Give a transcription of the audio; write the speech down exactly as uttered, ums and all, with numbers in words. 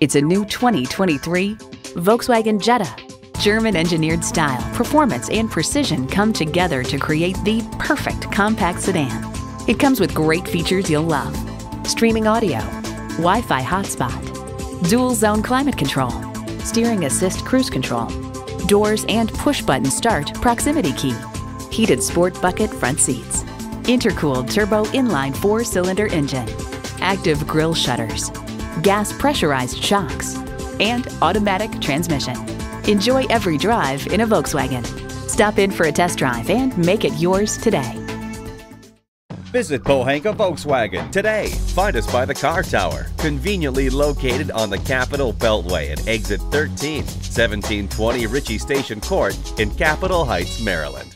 It's a new twenty twenty-three Volkswagen Jetta. German-engineered style, performance, and precision come together to create the perfect compact sedan. It comes with great features you'll love. Streaming audio, Wi-Fi hotspot, dual-zone climate control, steering assist cruise control, doors and push-button start proximity key, heated sport bucket front seats, intercooled turbo inline four-cylinder engine, active grille shutters, gas pressurized shocks, and automatic transmission. Enjoy every drive in a Volkswagen. Stop in for a test drive and make it yours today. Visit Pohanka Volkswagen today. Find us by the car tower, conveniently located on the Capitol Beltway at exit thirteen, seventeen twenty Ritchie Station Court in Capitol Heights, Maryland.